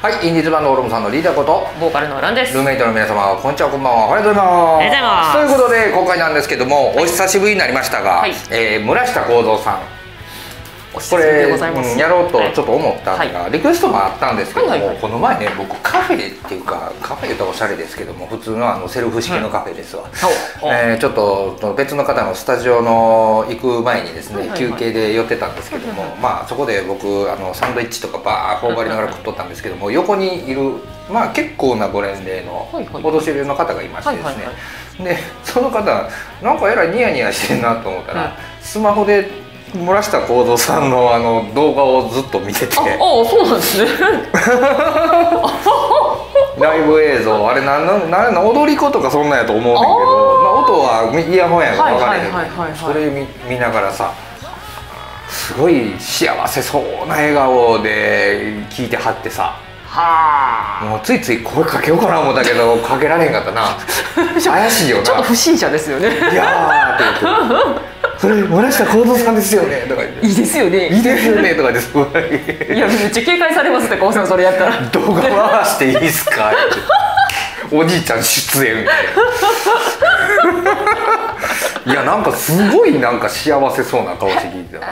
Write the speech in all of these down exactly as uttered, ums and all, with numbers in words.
はい、インディーズバンドオルゴさんのリーダーことボーカルのオランです。ルーメイトの皆様、こんにちは、こんばんは、おはようございます。おはようございます。ということで今回なんですけども、はい、お久しぶりになりましたが、はい、えー、村下幸三さん、お久しぶりでございます。これ、うん、やろうとちょっと思ったのが、はい、リクエストもあったんですけども、はいはい、この前ね、僕カフェっていうか、カフェ言うとおしゃれですけども、普通のあのセルフ式のカフェですわ。ちょっと別の方のスタジオの行く前にですね、休憩で寄ってたんですけども、まあそこで僕あのサンドイッチとかバー頬張りながら食っとったんですけども、横にいるまあ結構なご年齢のお年寄りの方がいましてですね、でその方なんかえらいニヤニヤしてるなと思ったら、はい、スマホで。村下幸三さんのあの動画をずっと見てて、ああそうなんですねライブ映像あれなんなんなんなん踊り子とかそんなんやと思うねんけど、まあ、音はイヤホンやから分かれへん、それ 見, 見ながらさ、すごい幸せそうな笑顔で聞いてはってさ、はあ、もうついつい声かけようかな思ったけどかけられへんかったな怪しいよな、ちょっと不審者ですよねいやーって言ってそれ村下幸三さんですよねとか言って、いいですよねいいですよねとかですいやめっちゃ警戒されますって、幸三さんそれやったら動画回していいですかっておじいちゃん出演みたいないやなんかすごいなんか幸せそうな顔して聞いてたか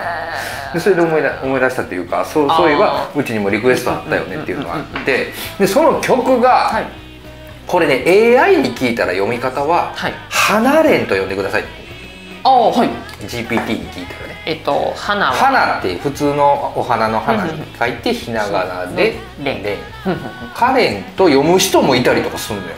ら、それで思い出思い出したっていうか、そうそういえばうちにもリクエストあったよねっていうのがあって、でその曲がこれね エーアイ に聞いたら読み方は「離れん」と呼んでください。あ、はい、ジーピーティー に聞いたらね、えっと「花は」花って普通のお花の花に書いてひながらで「れん」「かれん」と読む人もいたりとかするのよ。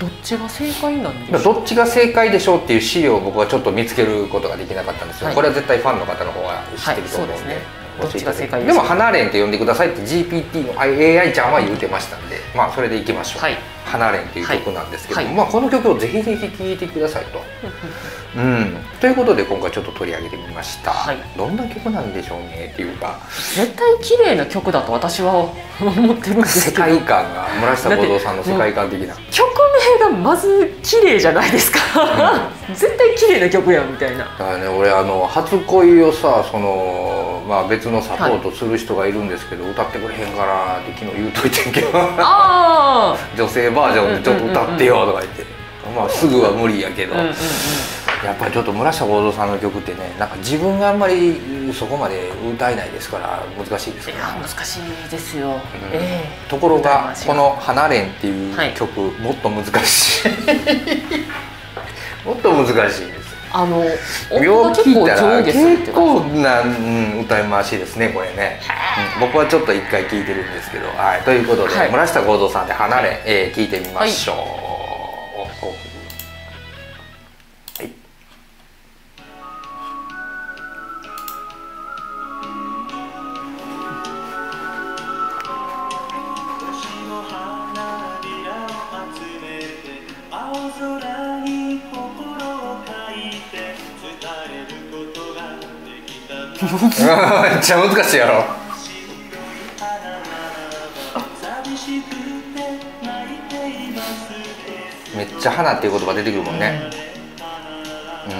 どっちが正解なんでしょう、どっちが正解でしょうっていう資料を僕はちょっと見つけることができなかったんですよ、はい、これは絶対ファンの方の方が知ってると思うんで、はい、そうですね、どっちが正解ですか。でも「離れん」って呼んでくださいって ジーピーティー の エーアイ ちゃんは言うてましたんで、まあそれでいきましょう。はい、離れんっていう曲なんですけども、はいはい、まあこの曲をぜひぜひ聴いてくださいと、うん、ということで今回ちょっと取り上げてみました、はい、どんな曲なんでしょうねっていうか、絶対綺麗な曲だと私は思ってるんですけど、世界観が村下幸三さんの世界観的な、曲名がまず綺麗じゃないですか絶対綺麗な曲やんみたいな。だからね、俺あの初恋をさ、その、まあ、別のサポートする人がいるんですけど、はい、歌ってくれへんからって昨日言うといてんけどあ女性バージョンでちょっと歌ってよとか言って、まあすぐは無理やけど、やっぱりちょっと村下幸三さんの曲ってね、なんか自分があんまりそこまで歌えないですから難しいですけど、難しいですよ、うん、えー、ところがこの「離れん」っていう曲、はい、もっと難しいもっと難しいです。あの音が結構上位ですよ、結構な、うん、歌い回しですねこれね、うん、僕はちょっと一回聴いてるんですけど、はい、ということで、はい、村下幸三さんで「離れん」聴、えー、いてみましょう。はい、めっちゃ難しいやろ。めっちゃ花っていう言葉出てくるもんね。うん。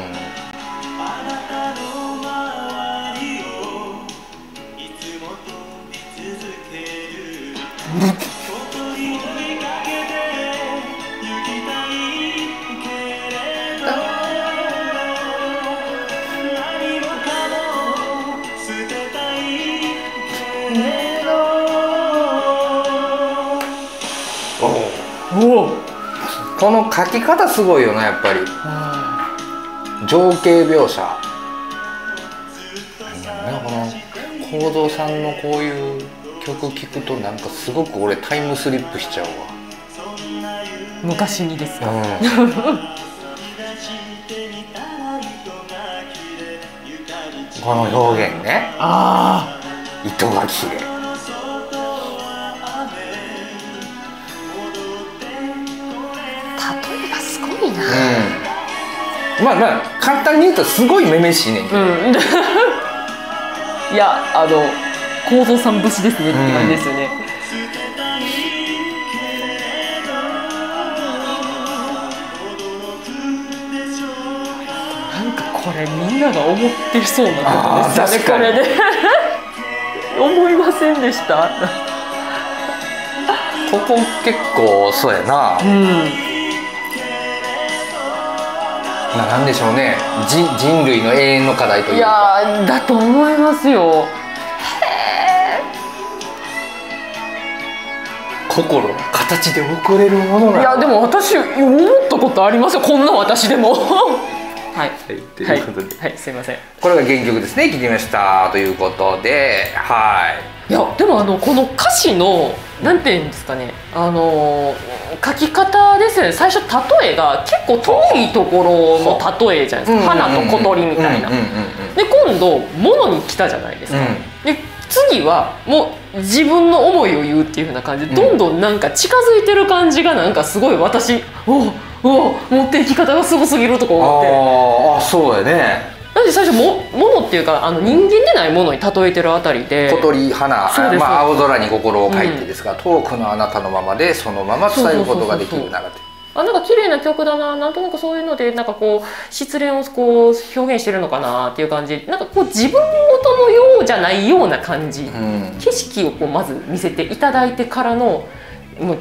うん、この描き方すごいよな、やっぱり情景描写、なんかこの幸三さんのこういう曲聴くとなんかすごく俺タイムスリップしちゃうわ。昔にですか、うんこの表現ね、ああ糸が綺麗、うん、まあまあ簡単に言うとすごいめめしいねんけど、うん、いやあの幸三さん節ですねって感じですよね、うん、なんかこれみんなが思ってそうなことですよねこれね思いませんでしたここ結構そうやな、うん、なんでしょうね、人人類の永遠の課題というか。いやだと思いますよ。へー、心は形で送れるものなの。いやでも私思ったことありますよ、こんな私でも。はいはいということで、はい、はい、すいません、これが原曲ですね、聴きましたということで、はい。いやでもあのこの歌詞のなんていうんですかね、あのー、書き方ですよね。最初例えが結構遠いところの例えじゃないですか、花と小鳥みたいな。で今度物に来たじゃないですか、うん、で次はもう自分の思いを言うっていうふうな感じで、どんどんなんか近づいてる感じがなんかすごい私、おお持っていき方がすごすぎるとか思って。ああそうだよね。最初も物っていうかあの人間でないものに例えてるあたりで、小鳥花、まあ、青空に心を書いてですが、うん、遠くのあなたのままでそのまま伝えることができる中で、あ、なんか綺麗な曲だな、なんとなくそういうのでなんかこう失恋をこう表現してるのかなっていう感じ、なんかこう自分事のようじゃないような感じ、うん、景色をこうまず見せていただいてからのもう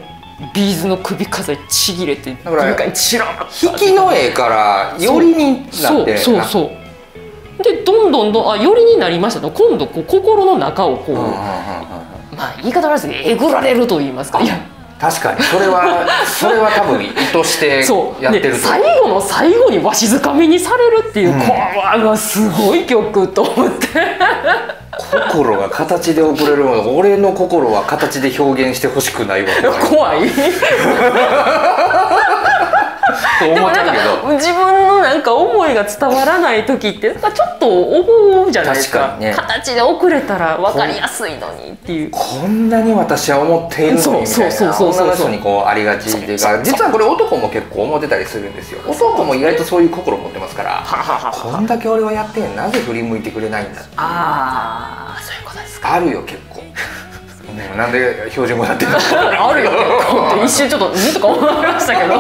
ビーズの首飾りちぎれて床に散らばった引きの絵からよりになってそうそうそう、でどんどんどん、あ、寄りになりましたと、今度こう心の中をこう、まあ言い方悪いですけどえぐられると言いますか。いや確かにそれはそれは多分意図してやってると。最後の最後にわしづかみにされるっていう、うん、これはすごい曲と思って心が形で送れるもの、俺の心は形で表現してほしくないわけだから怖いでもなんか自分のなんか思いが伝わらない時ってなんかちょっと思うじゃないですか。確かに、ね、形で送れたら分かりやすいのにっていう、こんなに私は思っているのにみたいな、女の人にこうありがちで、実はこれ男も結構思ってたりするんですよ。男も意外とそういう心を持ってますから、こんだけ俺はやってん、なぜ振り向いてくれないんだって。ああそういうことですか。あるよ結構なんで標準語だってんのあるよ結構って一瞬ちょっとずっとか思いましたけどい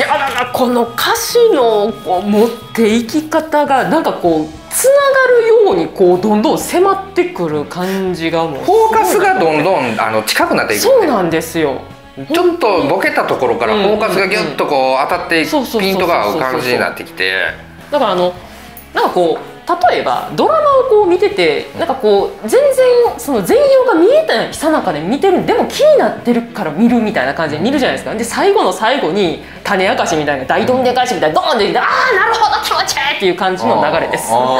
やなんかこの歌詞のこう持っていき方がなんかこうつながるようにこうどんどん迫ってくる感じが、もうフォーカスがどんどんあの近くなっていく。そうなんですよ。ちょっとボケたところからフォーカスがギュッとこう当たってピントが合う感じになってきて、だからあのなんかこう例えばドラマをこう見てて、なんかこう全然その全容が見えないさなかで見てる、でも気になってるから見るみたいな感じで見るじゃないですか。で最後の最後に種明かしみたいな、大どんでかしみたいな、ドーンって「ああなるほど気持ちいい!」っていう感じの流れです。な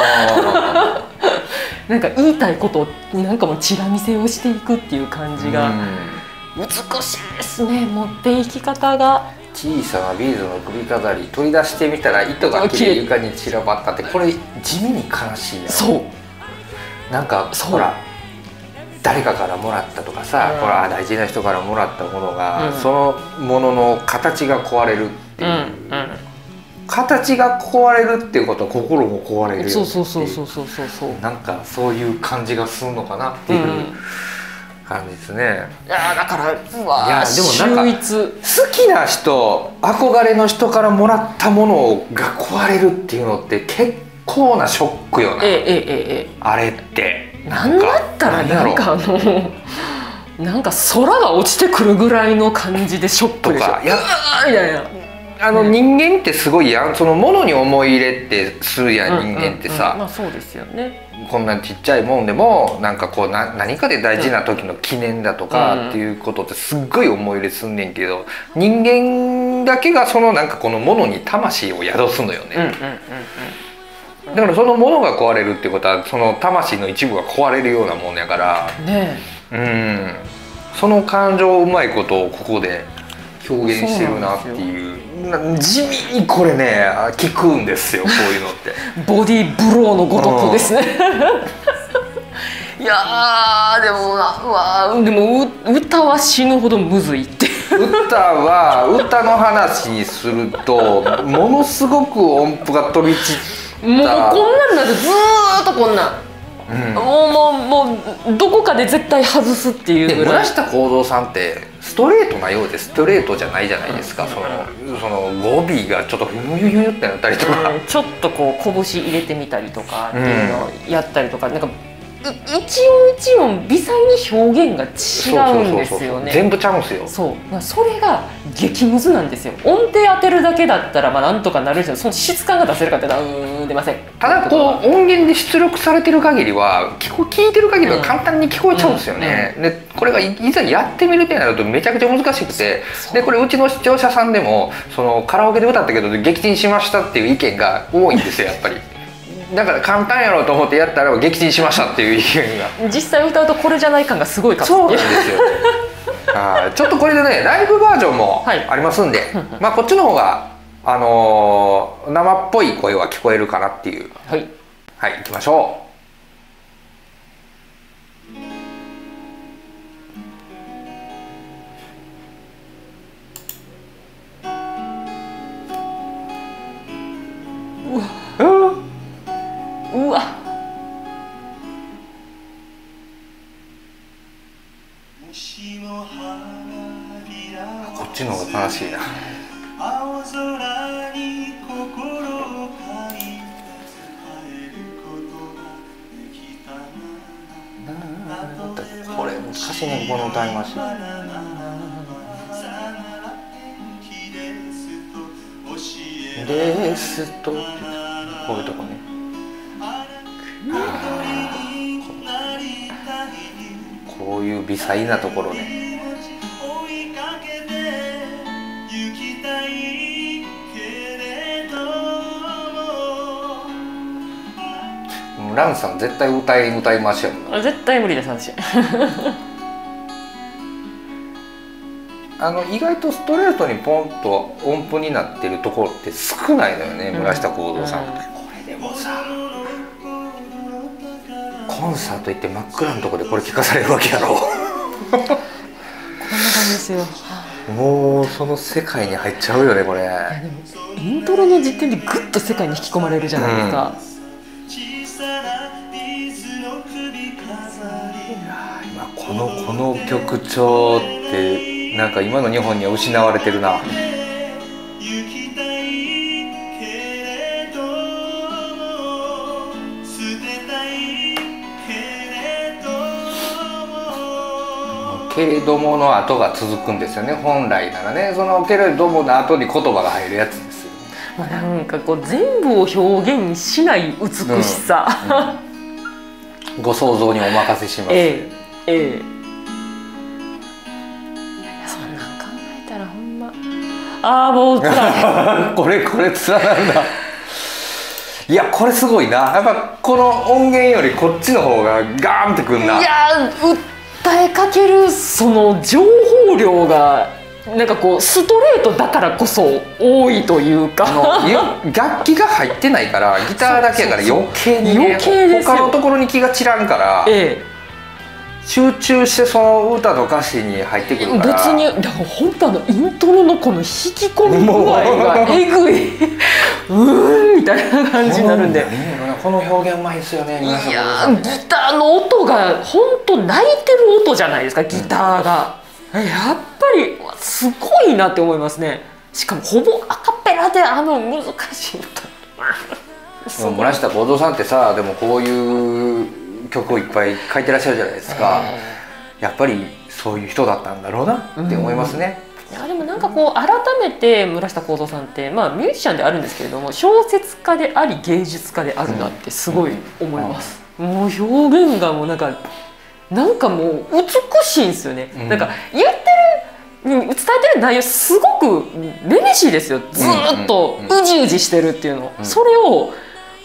んか言いたいことをなんかもうチラ見せをしていくっていう感じが美しいですね、持っていき方が。小さなビーズの首飾り取り出してみたら糸が切れ床に散らばったって、これ地味に悲しいやん。そうなんかほら誰かからもらったとかさ、ほら大事な人からもらったものが、うん、そのものの形が壊れるっていう、うんうん、形が壊れるっていうことは心も壊れるよっていう、そうそうそうそうそうそうそう、なんかそういう感じがするのかなっていう。うん、感じですね。いやだからうわ、いやでもなんか好きな人、憧れの人からもらったものが壊れるっていうのって結構なショックよな。ええええ、あれってなんだったらなんかあのなんか空が落ちてくるぐらいの感じでショックでしょ。とか、いやいやいや、あの人間ってすごいやん、そのものに思い入れってするやん、人間ってさ。まあそうですよね。こんなちっちゃいもんでもなんかこうな何かで大事な時の記念だとかっていうことってすっごい思い入れすんねんけど、人間だけがそのなんかこのものに魂を宿すのよね。だからそのものが壊れるってことはその魂の一部が壊れるようなもんやから、ね、うん、その感情をうまいことをここで表現してるなっていう。地味にこれね効くんですよ、こういうのってボディーブローのごとくですね、うん、いやーでもな、うわでもう歌は死ぬほどむずいって。歌は歌の話にするとものすごく音符が飛び散った、もうこんなんなってずーっとこんなん、うん、もうもうもうどこかで絶対外すっていうぐらい。村下幸三さんってストレートなようでストレートじゃないじゃないですか、うん、そのその語尾がちょっとふゆゆゆってなったりとか、うん、ちょっとこう拳入れてみたりとかっていうのをやったりとか、うん、なんか一音一音微細に表現が違うんですよね。全部ちゃうんすよ。そう、それが激ムズなんですよ。音程当てるだけだったらまあなんとかなるじゃん。その質感が出せるかって言ったらうーん出ません。ただこう音源で出力されてる限りは聞こ聞いてる限りは簡単に聞こえちゃうんですよね。でこれがいざやってみるってなるとめちゃくちゃ難しくて、でこれうちの視聴者さんでもそのカラオケで歌ったけど撃沈しましたっていう意見が多いんですよやっぱり。だから簡単やろうと思ってやったら撃沈しましたっていう意見が実際歌うとこれじゃない感がすごいかそうなんですよあちょっとこれでねライブバージョンもありますんで、はい、まあこっちの方が、あのー、生っぽい声は聞こえるかなっていう。はい、はい、行きましょう。うわこっちの方が楽しいな。これ昔ねこの歌いました「レスト」ってこういうとこね。こういう微細なところね。ランさん絶対歌い歌いましょう。絶対無理です私あの意外とストレートにポンと音符になってるところって少ないのよね、うん、村下孝蔵さん、うん、これでもさコンサート行って真っ暗のところでこれ聞かされるわけやろこんな感じですよ。もうその世界に入っちゃうよねこれ。いやでもイントロの時点でグッと世界に引き込まれるじゃないですか、うん、今このこの曲調ってなんか今の日本には失われてるな。けれどもの後が続くんですよね本来ならね。そのけれどもの後に言葉が入るやつですよね。まあなんかこう全部を表現しない美しさ、うんうん、ご想像にお任せします、ね、ええええ、いやいやそんなん考えたらほんまああもうつらいこれこれつらなんだいやこれすごいなやっぱこの音源よりこっちの方がガーンってくんな。いやう伝えかけるその情報量がなんかこうストレートだからこそ多いというか楽器が入ってないからギターだけやから余計に、ね、余計ですよ。他のところに気が散らんから、ええ、集中してその歌と歌詞に入ってくるから別にだから本当あのイントロのこの引き込み具合がえぐいうんみたいな感じになるんで。この表現うまいですよね。皆さんいやーギターの音が本当泣いてる音じゃないですかギターが、うん、やっぱりすごいなって思いますね。しかもほぼアカペラであの難しい歌村下孝蔵さんってさでもこういう曲をいっぱい書いてらっしゃるじゃないですか、うん、やっぱりそういう人だったんだろうなって思いますね、うんうん。いやでもなんかこう改めて村下孝蔵さんって、まあ、ミュージシャンであるんですけれども小説家であり芸術家であるなってすごい思います、うんうん、もう表現がもうなんかなんかもう美しいんですよね、うん、なんか言ってる伝えてる内容すごくめめしいですよ。ずっとうじうじしてるっていうの、うん、それを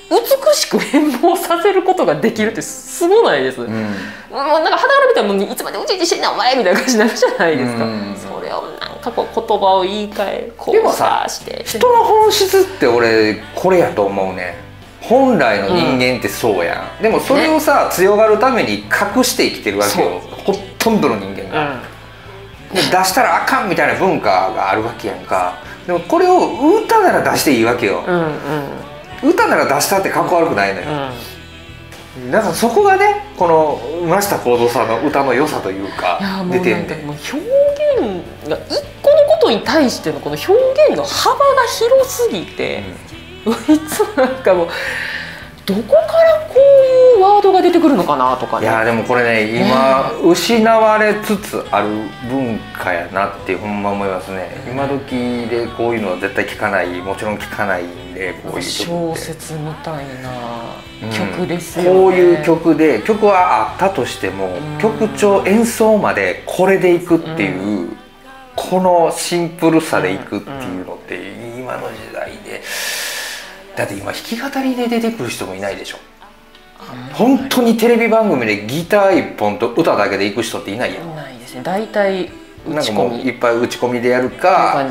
美しく変貌させることができるってすごないです、うん、なんか肌から見たらもういつまでうじうじしてんなお前みたいな感じになるじゃないですか、うん、それをなんかこう言葉を言い換えこうさして人の本質って俺これやと思うね。本来の人間ってそうやん、うん、でもそれをさ、ね、強がるために隠して生きてるわけよほとんどの人間が、うん、で出したらあかんみたいな文化があるわけやんか。でもこれを歌なら出していいわけよ、うんうん、歌なら出したってかっこ悪くないのよ、うん、だからそこがねこの村下孝蔵さんの歌の良さというか出てるんで、表現が一個のことに対してのこの表現の幅が広すぎて、うん、いつなんかもうどこからこういうワードが出てくるのかなとか、ね、いやでもこれね今、ね、失われつつある文化やなってほんま思いますね。今時でこういうのは絶対聞かない、もちろん聞かないんで、こういう小説みたいな曲ですよね、うん、こういう曲で曲はあったとしても、うん、曲調演奏までこれでいくっていう、うん、このシンプルさでいくっていうのって、うん、今の時代で。だって今弾き語りで出てくる人もいないでしょ。本当にテレビ番組でギター一本と歌だけでいく人っていないやん。ないですね。大体打ち込み、なんかもういっぱい打ち込みでやるか、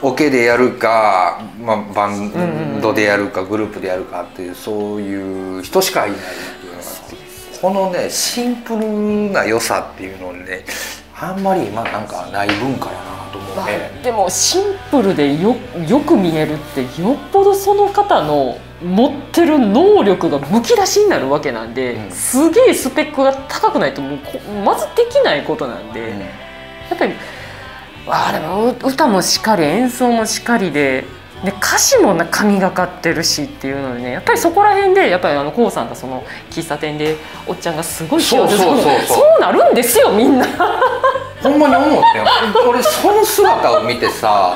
オケでやるか、まあ、バンドでやるかグループでやるかっていう、そういう人しかいないっていうのがあって、このねシンプルな良さっていうのね、あんまり今なんかない文化やなと思うね。でもシンプルで よ, よく見えるってよっぽどその方の持ってる能力がむき出しになるわけなんで、うん、すげえスペックが高くないともうまずできないことなんで、うん、やっぱりあれは歌もしかり演奏もしかりで。で歌詞もな神がかってるしっていうのでね、やっぱりそこら辺でやっぱりあのこうさんがその喫茶店でおっちゃんがすごい幸せそうそうなるんですよみんな。ほんまに思ってよ俺その姿を見てさ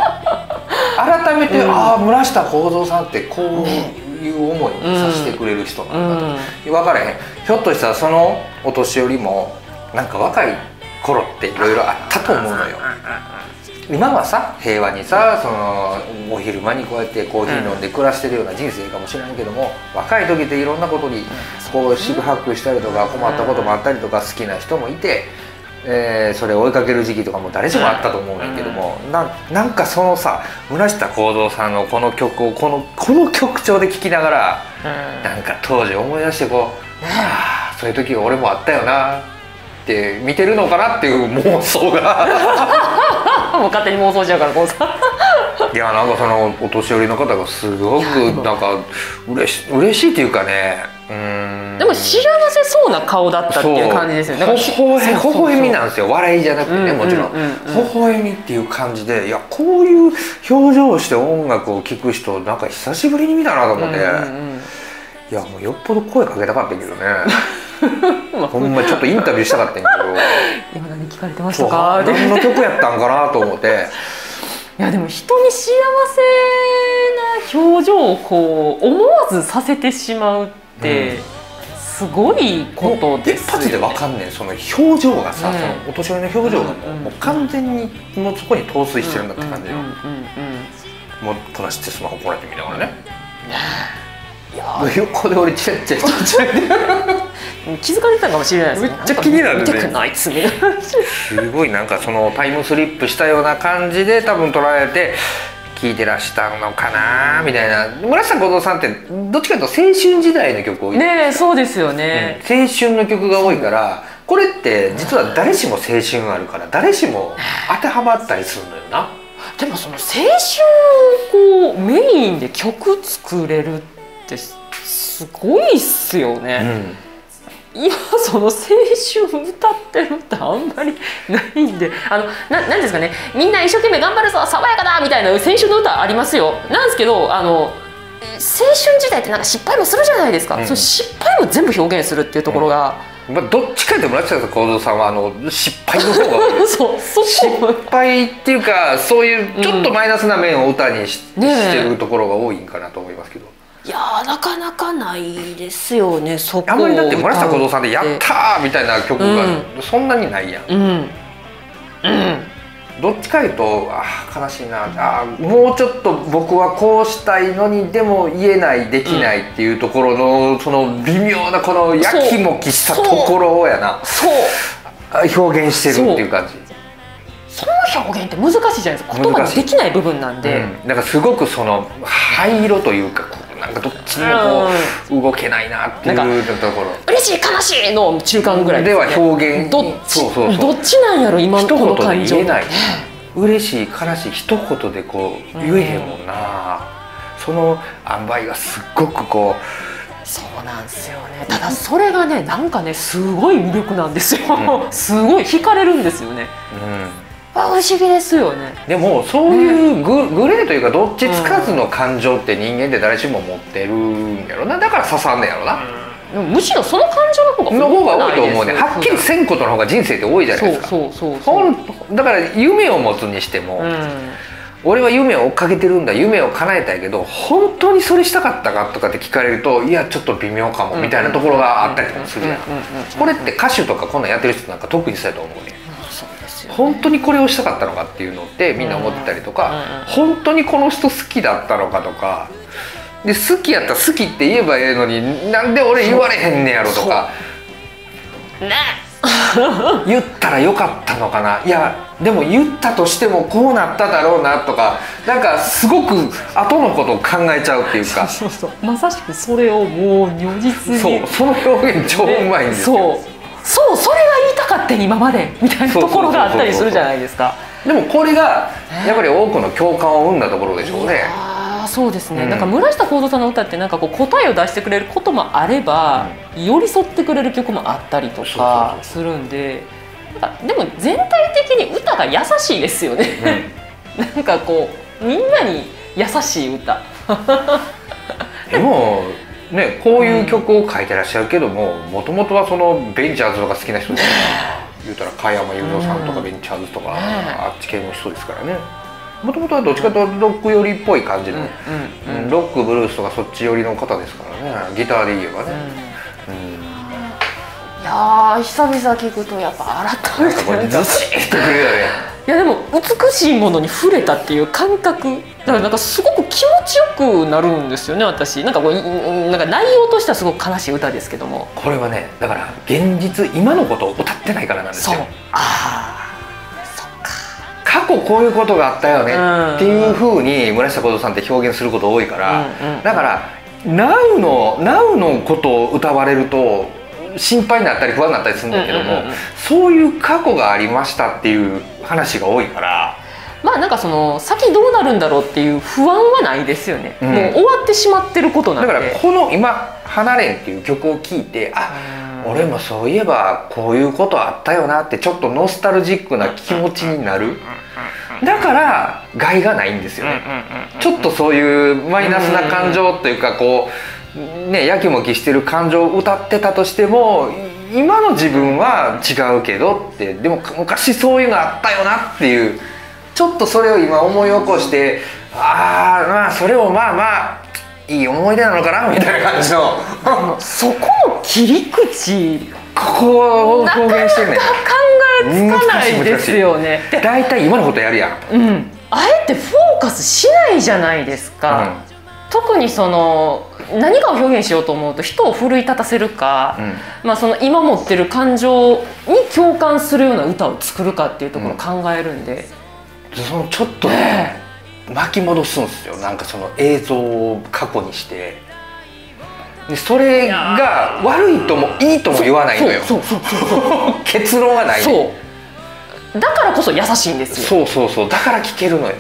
改めて、うん、ああ村下幸三さんってこういう思いをさせてくれる人なんだと、うんうん、分からへん。ひょっとしたらそのお年寄りもなんか若い頃っていろいろあったと思うのよ。今はさ平和にさ、そのお昼間にこうやってコーヒー飲んで暮らしてるような人生かもしれないけども、若い時っていろんなことにこう四苦八苦したりとか困ったこともあったりとか、好きな人もいて、えー、それを追いかける時期とかも誰しもあったと思うんだけども、 な, なんかそのさ村下幸三さんのこの曲をこのこの曲調で聴きながらなんか当時思い出してこう、ああそういう時俺もあったよなって見てるのかなっていう妄想が。もう勝手に妄想しちゃうからこうさいやなんかそのお年寄りの方がすごくなんか嬉し嬉しいっていうかね、うーんでも幸せそうな顔だったっていう感じですよね。ほほ笑みなんですよ、笑いじゃなくてね、もちろんほほ笑みっていう感じで、いやこういう表情をして音楽を聴く人なんか久しぶりに見たなと思って、いやもうよっぽど声かけたかったけどねほんまちょっとインタビューしたかったんやけど今何聞かれてましたかって何の曲やったんかなと思っていやでも人に幸せな表情をこう思わずさせてしまうって、うん、すごいことですよね。一発でわかんねえその表情がさ、うん、そのお年寄りの表情がもう、うん、もう完全にもうそこに陶酔してるんだって感じよ。もうこなしてスマホこらえてみながらね、いや横で俺チラッチラッチラッ気づかれてたかもしれないですね。めっちゃ気になるね。見てくないっすね。すごいなんかそのタイムスリップしたような感じで多分捉えて聴いてらしたのかなみたいな。村下幸三さんってどっちかというと青春時代の曲多いね。そうですよね、うん、青春の曲が多いから、これって実は誰しも青春あるから誰しも当てはまったりするのよな。でもその青春をこうメインで曲作れるってすごいっすよね、うん。今その青春歌ってるってあんまりないんで、あのななんですかね、みんな一生懸命頑張るぞ爽やかだみたいな青春の歌ありますよ。なんですけどあの青春時代ってなんか失敗もするじゃないですか、うん、その失敗も全部表現するっていうところが、うんまあ、どっちかでもらってたんですよ幸三さんは。あの失敗の方がそうそう失敗っていうか、そういうちょっとマイナスな面を歌に し,、うん、してるところが多いんかなと思いますけど。いやーなかなかないですよねそこ。あんまりだって村下幸三さんで「やったー!」みたいな曲がそんなにないやん、うんうん、どっちかいうとあ悲しいなあ、もうちょっと僕はこうしたいのにでも言えないできないっていうところの、その微妙なこのやきもきしたところをやな、そう表現してるっていう感じ。その表現って難しいじゃないですか、言葉にできない部分なんで、うん、なんかすごくその灰色というか、なんかどっちもこう動けないなっていうところ、嬉しい悲しいの中間ぐらいでは表現、どっちどっちなんやろ今のこの感情、一言で言えない、嬉しい悲しい一言でこう言えへんもんな、うん、その塩梅がすっごくこう、そうなんですよね。ただそれがねなんかねすごい魅力なんですよ、うん、すごい惹かれるんですよね、うん不思議ですよね。でもそういうグ、グレーというかどっちつかずの感情って人間って誰しも持ってるんやろな、だから刺さんねやろな、むしろその感情の方がの方が多いと思うね。はっきりせんことの方が人生って多いじゃないですか。そうそうそう。だから夢を持つにしても、俺は夢を追っかけてるんだ、夢を叶えたいけど本当にそれしたかったかとかって聞かれると、いやちょっと微妙かもみたいなところがあったりとかするじゃん。これって歌手とかこんなんやってる人なんか特にそうやと思うね。本当にこれをしたかったのかっていうのってみんな思ってたりとか、本当にこの人好きだったのかとかで、好きやったら好きって言えばええのに、なんで俺言われへんねやろとかね言ったらよかったのかな、いやでも言ったとしてもこうなっただろうなとか、なんかすごく後のことを考えちゃうっていうか、そうそうそう、まさしくそれをもう如実に、そう、その表現超うまいんですよ。そう、それが言いたかった今までみたいなところがあったりするじゃないですか。でもこれがやっぱり多くの共感を生んだところでしょうね。あ、そうですね。なんか村下孝蔵さんの歌ってなんかこう答えを出してくれることもあれば、うん、寄り添ってくれる曲もあったりとかするんで、なんかでも全体的に歌が優しいですよね。うん、なんかこうみんなに優しい歌。でもね、こういう曲を書いてらっしゃるけども、もともとはそのベンチャーズとか好きな人ですから言うたら加山雄三さんとかベンチャーズとか、うん、あっち系の人ですからね。もともとはどっちかというとロック寄りっぽい感じの、ロックブルースとかそっち寄りの方ですからね、ギターで言えばね。いやー、久々聴くとやっぱ改めてなんかずしっとくるよね。いやでも美しいものに触れたっていう感覚だから、なんかすごく気持ちよくなるんですよね。私なんかこう、なんか内容としてはすごく悲しい歌ですけども、これはねだから現実今のことを歌ってないからなんですよ。そう、ああそっか、過去こういうことがあったよねっていうふうに村下孝蔵さんって表現すること多いから、だから「ナウのナウのことを歌われると心配になったり不安になったりするんだけども、そういう過去がありましたっていう話が多いから、まあなんかその先どうなるんだろうっていう不安はないですよね、うん、もう終わってしまってることなんで、だからこの今「離れん」っていう曲を聴いて、あ、俺もそういえばこういうことあったよなってちょっとノスタルジックな気持ちになる。だから害がないんですよね。ちょっとそういうマイナスな感情というか、こうね、やきもきしてる感情を歌ってたとしても、今の自分は違うけどって、でも昔そういうのあったよなっていう、ちょっとそれを今思い起こして、ああまあそれをまあまあいい思い出なのかなみたいな感じのそこの切り口、ここを表現してるね。なかなか考えつかないですよね。大体今のことやるやん、うん、あえてフォーカスしないじゃないですか、うん、特にその何かを表現しようと思うと人を奮い立たせるか、うん、まあその今持ってる感情に共感するような歌を作るかっていうところを考えるんで、うん、そのちょっとね、えー、巻き戻すんですよ。なんかその映像を過去にして、でそれが悪いともいいとも言わないのよ。結論がない、ね、そうだからこそ優しいんですよ。そうそうそう、だから聴けるのよね。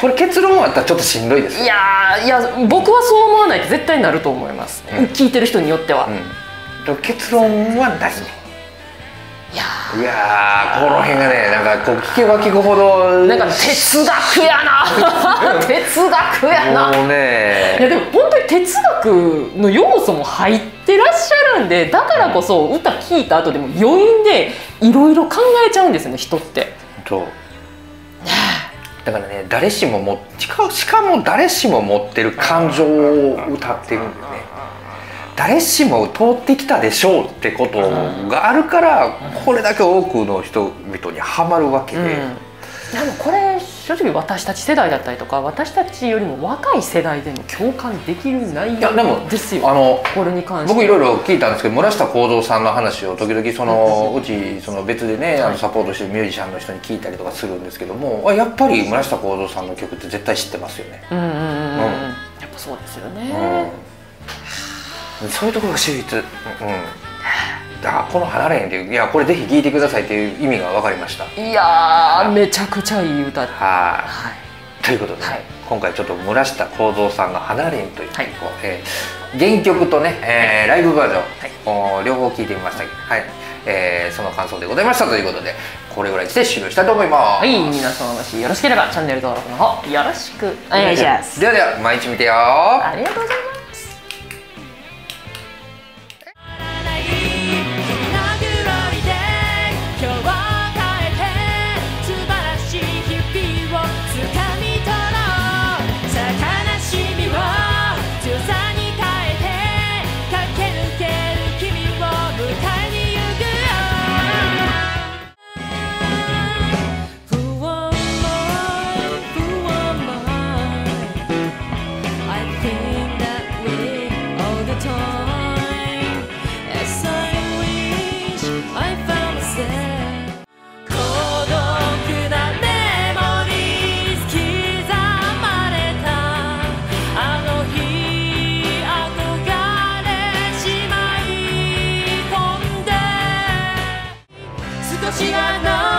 これ結論あったらちょっとしんどいです。いやー、いや僕はそう思わないって絶対なると思います、うん、聞いてる人によっては、うん、結論はないね。いやー、いやー、この辺がね、なんかこう聞けば聞くほどなんか哲学やな哲学やなもうね。いやでも本当に哲学の要素も入ってらっしゃるんで、だからこそ歌聞いた後でも余韻でいろいろ考えちゃうんですよね、人って。そうだからね、誰しももしか、しかも誰しも持ってる感情を歌ってるんだよね。誰しも通ってきたでしょうってことがあるから、これだけ多くの人々にはまるわけで、うん、でもこれ正直私たち世代だったりとか、私たちよりも若い世代でも共感できる内容ですよ。あのこれに関して僕いろいろ聞いたんですけど、村下孝蔵さんの話を時々そのうちその別でね、あのサポートしてるミュージシャンの人に聞いたりとかするんですけども、あ、やっぱり村下孝蔵さんの曲って絶対知ってますよね。うんうんうん、うん、やっぱそうですよね、うん、そういうところが秀逸、うん、あ、この「離れへん」っていう、いやこれぜひ聴いてくださいっていう意味が分かりました。いやー、めちゃくちゃいい歌。はい。ということで、ね、はい、今回ちょっと村下孝蔵さんが「離れへん」という、はい、えー、原曲とね、えー、ライブバージョン、はい、両方聴いてみましたけど、はい、えー、その感想でございましたということで、これぐらいして終了したいと思います。はい、皆様もしよろしければチャンネル登録の方よろしくお願いします。ではでは、毎日見てよー。ありがとうございます。としあの